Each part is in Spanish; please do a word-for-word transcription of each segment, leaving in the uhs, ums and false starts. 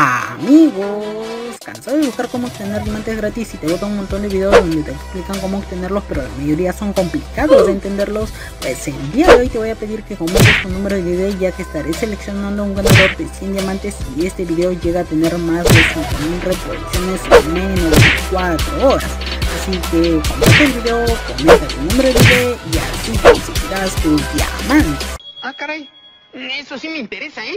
Amigos, cansado de buscar cómo obtener diamantes gratis y te botan un montón de videos donde te explican cómo obtenerlos, pero la mayoría son complicados de entenderlos. Pues el día de hoy te voy a pedir que comentes tu número de video, ya que estaré seleccionando un ganador de cien diamantes y este video llega a tener más de cinco mil reproducciones en menos de cuatro horas. Así que comparte el video, comenta tu número de video y así conseguirás tus diamantes. Ah, caray, eso sí me interesa, ¿eh?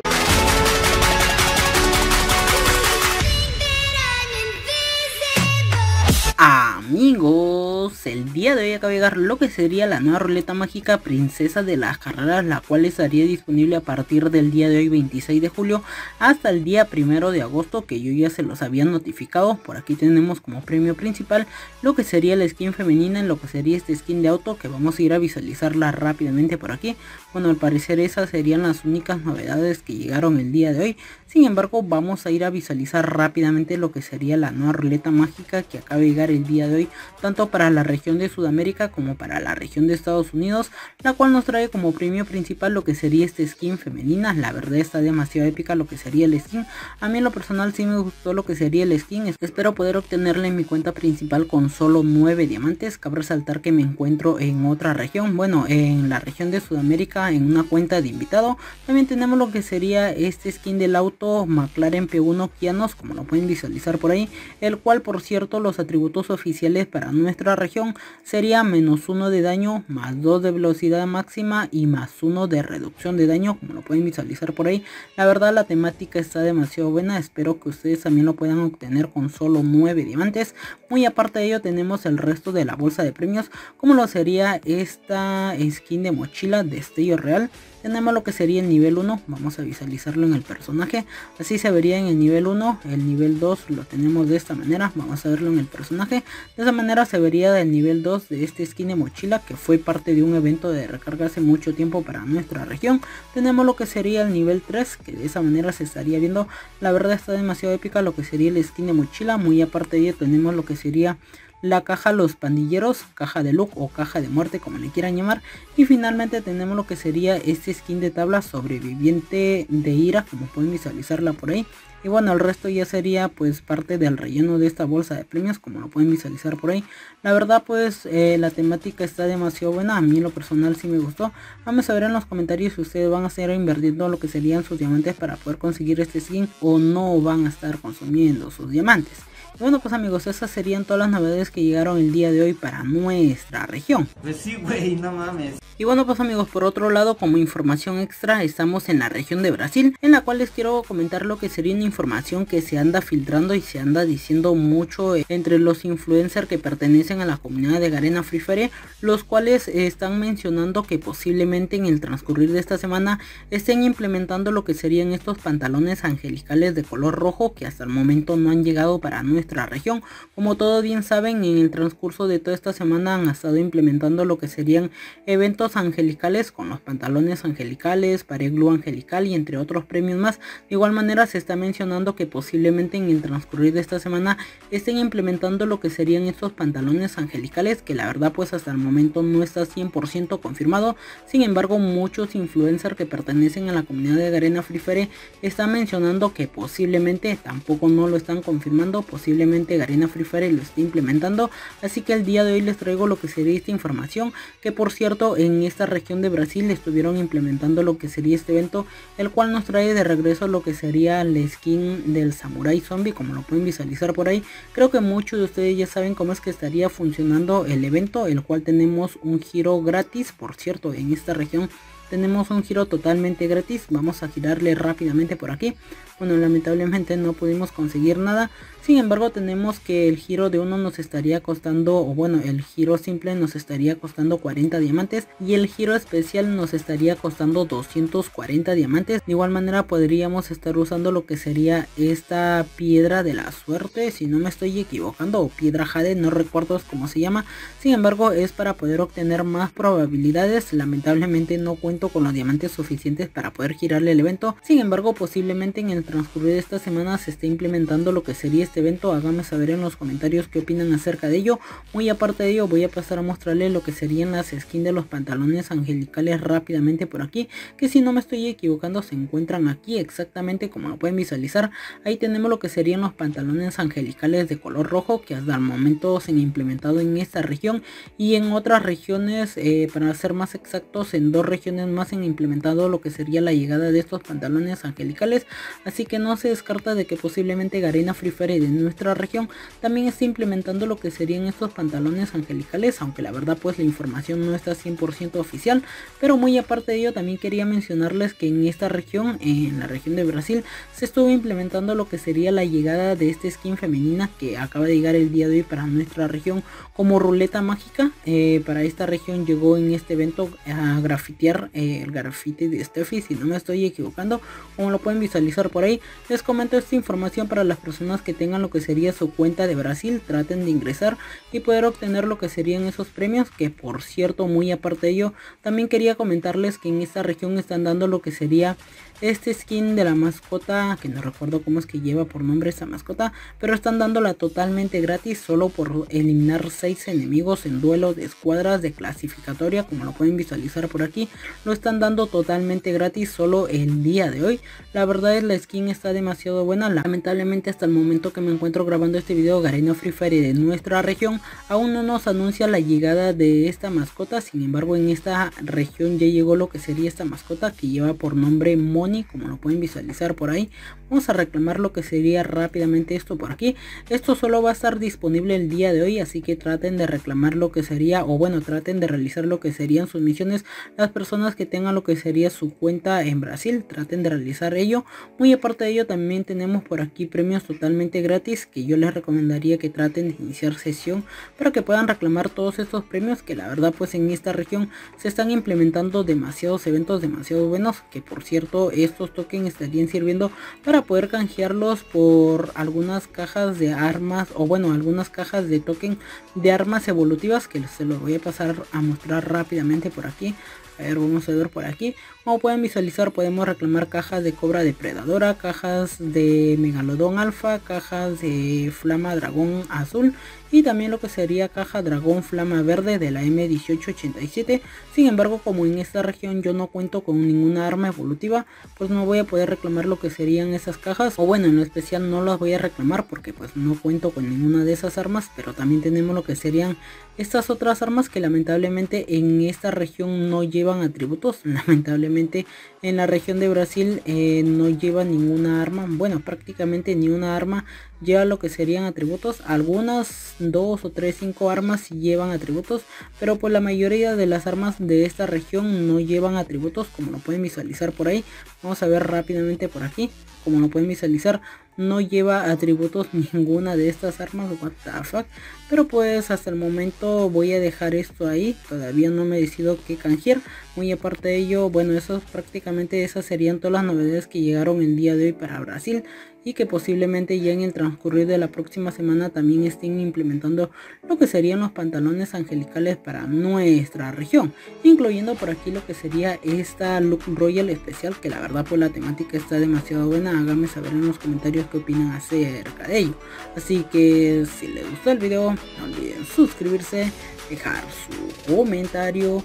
Amigos, el día de hoy acaba de llegar lo que sería la nueva ruleta mágica princesa de las carreras, la cual estaría disponible a partir del día de hoy veintiséis de julio hasta el día primero de agosto, que yo ya se los había notificado. Por aquí tenemos como premio principal lo que sería la skin femenina, en lo que sería este skin de auto, que vamos a ir a visualizarla rápidamente por aquí. Bueno, al parecer esas serían las únicas novedades que llegaron el día de hoy. Sin embargo, vamos a ir a visualizar rápidamente lo que sería la nueva ruleta mágica que acaba de llegar el día de hoy, tanto para la región de Sudamérica como para la región de Estados Unidos, la cual nos trae como premio principal lo que sería este skin femenina. La verdad está demasiado épica lo que sería el skin. A mí en lo personal sí me gustó lo que sería el skin. Espero poder obtenerla en mi cuenta principal con solo nueve diamantes. Cabe resaltar que me encuentro en otra región, bueno, en la región de Sudamérica, en una cuenta de invitado. También tenemos lo que sería este skin del auto McLaren P uno Kianos, como lo pueden visualizar por ahí, el cual, por cierto, los atributos oficiales para nuestra región sería menos uno de daño, más dos de velocidad máxima y más uno de reducción de daño, como lo pueden visualizar por ahí. La verdad la temática está demasiado buena, espero que ustedes también lo puedan obtener con solo nueve diamantes. Muy aparte de ello tenemos el resto de la bolsa de premios, como lo sería esta skin de mochila de Destello Real. Tenemos lo que sería el nivel uno, vamos a visualizarlo en el personaje, así se vería en el nivel uno, el nivel dos lo tenemos de esta manera, vamos a verlo en el personaje, de esa manera se vería del nivel dos de este skin de mochila que fue parte de un evento de recarga hace mucho tiempo para nuestra región. Tenemos lo que sería el nivel tres, que de esa manera se estaría viendo, la verdad está demasiado épica lo que sería el skin de mochila. Muy aparte de ello tenemos lo que sería la caja los pandilleros, caja de look o caja de muerte como le quieran llamar, y finalmente tenemos lo que sería este skin de tabla sobreviviente de ira, como pueden visualizarla por ahí. Y bueno, el resto ya sería pues parte del relleno de esta bolsa de premios, como lo pueden visualizar por ahí. La verdad pues eh, la temática está demasiado buena, a mí en lo personal sí me gustó. Vamos a ver en los comentarios si ustedes van a estar invirtiendo lo que serían sus diamantes para poder conseguir este skin o no van a estar consumiendo sus diamantes. Y bueno pues amigos, esas serían todas las novedades que llegaron el día de hoy para nuestra región. Pues sí, güey, no mames. Y bueno pues amigos, por otro lado como información extra estamos en la región de Brasil, en la cual les quiero comentar lo que sería una información que se anda filtrando y se anda diciendo mucho entre los influencers que pertenecen a la comunidad de Garena Free Fire, los cuales están mencionando que posiblemente en el transcurrir de esta semana estén implementando lo que serían estos pantalones angelicales de color rojo, que hasta el momento no han llegado para nuestra nuestra región. Como todos bien saben, en el transcurso de toda esta semana han estado implementando lo que serían eventos angelicales con los pantalones angelicales, pareglu angelical y entre otros premios más. De igual manera se está mencionando que posiblemente en el transcurrir de esta semana estén implementando lo que serían estos pantalones angelicales, que la verdad pues hasta el momento no está cien por ciento confirmado. Sin embargo, muchos influencers que pertenecen a la comunidad de Garena Free Fire están mencionando que posiblemente, tampoco no lo están confirmando, posiblemente Posiblemente Garena Free Fire lo está implementando. Así que el día de hoy les traigo lo que sería esta información, que por cierto en esta región de Brasil estuvieron implementando lo que sería este evento, el cual nos trae de regreso lo que sería la skin del samurai zombie, como lo pueden visualizar por ahí. Creo que muchos de ustedes ya saben cómo es que estaría funcionando el evento, el cual tenemos un giro gratis. Por cierto, en esta región tenemos un giro totalmente gratis, vamos a girarle rápidamente por aquí. Bueno, lamentablemente no pudimos conseguir nada, sin embargo tenemos que el giro de uno nos estaría costando, o bueno, el giro simple nos estaría costando cuarenta diamantes y el giro especial nos estaría costando doscientos cuarenta diamantes. De igual manera podríamos estar usando lo que sería esta piedra de la suerte, si no me estoy equivocando, o piedra jade, no recuerdo cómo se llama. Sin embargo es para poder obtener más probabilidades, lamentablemente no cuenta evento con los diamantes suficientes para poder girarle el evento. Sin embargo, posiblemente en el transcurrir de esta semana se esté implementando lo que sería este evento. Háganme saber en los comentarios qué opinan acerca de ello. Muy aparte de ello, voy a pasar a mostrarles lo que serían las skins de los pantalones angelicales rápidamente por aquí, que si no me estoy equivocando se encuentran aquí exactamente como lo pueden visualizar. Ahí tenemos lo que serían los pantalones angelicales de color rojo, que hasta el momento se han implementado en esta región y en otras regiones. Eh, para ser más exactos, en dos regiones más se han implementado lo que sería la llegada de estos pantalones angelicales, así que no se descarta de que posiblemente Garena Free Fire de nuestra región también esté implementando lo que serían estos pantalones angelicales, aunque la verdad pues la información no está cien por ciento oficial. Pero muy aparte de ello, también quería mencionarles que en esta región, en la región de Brasil, se estuvo implementando lo que sería la llegada de esta skin femenina que acaba de llegar el día de hoy para nuestra región como ruleta mágica. Eh, para esta región llegó en este evento a grafitear eh, el grafite de Steffi, si no me estoy equivocando, como lo pueden visualizar por ahí. Les comento esta información para las personas que tengan lo que sería su cuenta de Brasil, traten de ingresar y poder obtener lo que serían esos premios. Que por cierto, muy aparte de ello, también quería comentarles que en esta región están dando lo que sería este skin de la mascota, que no recuerdo cómo es que lleva por nombre esa mascota, pero están dándola totalmente gratis solo por eliminar seis enemigos en duelo de escuadras de clasificatoria, como lo pueden visualizar por aquí. Lo están dando totalmente gratis solo el día de hoy. La verdad es la skin está demasiado buena. Lamentablemente hasta el momento que me encuentro grabando este video, Garena Free Fire de nuestra región aún no nos anuncia la llegada de esta mascota. Sin embargo, en esta región ya llegó lo que sería esta mascota que lleva por nombre Mon, como lo pueden visualizar por ahí. Vamos a reclamar lo que sería rápidamente esto por aquí. Esto solo va a estar disponible el día de hoy, así que traten de reclamar lo que sería, o bueno, traten de realizar lo que serían sus misiones. Las personas que tengan lo que sería su cuenta en Brasil, traten de realizar ello. Muy aparte de ello, también tenemos por aquí premios totalmente gratis, que yo les recomendaría que traten de iniciar sesión para que puedan reclamar todos estos premios, que la verdad pues en esta región se están implementando demasiados eventos demasiado buenos, que por cierto, estos tokens estarían sirviendo para poder canjearlos por algunas cajas de armas, o bueno, algunas cajas de token de armas evolutivas, que se los voy a pasar a mostrar rápidamente por aquí. A ver, vamos a ver por aquí. Como pueden visualizar, podemos reclamar cajas de cobra depredadora, cajas de megalodón alfa, cajas de flama dragón azul y también lo que sería caja dragón flama verde de la M dieciocho ochenta y siete. Sin embargo, como en esta región yo no cuento con ninguna arma evolutiva, pues no voy a poder reclamar lo que serían esas cajas, o bueno, en lo especial no las voy a reclamar porque pues no cuento con ninguna de esas armas. Pero también tenemos lo que serían estas otras armas que lamentablemente en esta región no llevan atributos. Lamentablemente en la región de Brasil eh, no lleva ninguna arma, bueno, prácticamente ni una arma lleva lo que serían atributos. Algunas dos o tres, cinco armas llevan atributos, pero pues la mayoría de las armas de esta región no llevan atributos, como lo pueden visualizar por ahí. Vamos a ver rápidamente por aquí, como lo pueden visualizar, no lleva atributos ninguna de estas armas. What the fuck. Pero pues hasta el momento voy a dejar esto ahí, todavía no me decido qué canjear. Muy aparte de ello, bueno, esos prácticamente esas serían todas las novedades que llegaron el día de hoy para Brasil, y que posiblemente ya en el transcurrir de la próxima semana también estén implementando lo que serían los pantalones angelicales para nuestra región, incluyendo por aquí lo que sería esta Look Royal especial, que la verdad pues la temática está demasiado buena. Háganme saber en los comentarios qué opinan acerca de ello. Así que si les gustó el video, no olviden suscribirse, dejar su comentario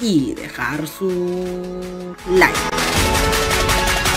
y dejar su like.